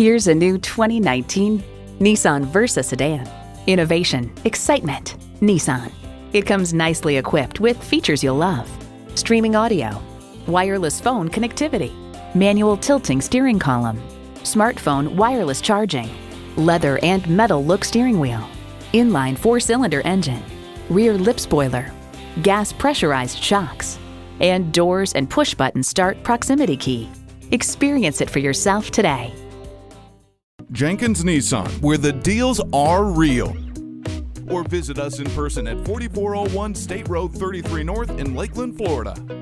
Here's a new 2019 Nissan Versa sedan. Innovation, excitement, Nissan. It comes nicely equipped with features you'll love. Streaming audio, wireless phone connectivity, manual tilting steering column, smartphone wireless charging, leather and metal look steering wheel, inline 4-cylinder engine, rear lip spoiler, gas pressurized shocks, and doors and push-button start proximity key. Experience it for yourself today. Jenkins Nissan, where the deals are real. Or visit us in person at 4401 State Road 33 North in Lakeland, Florida.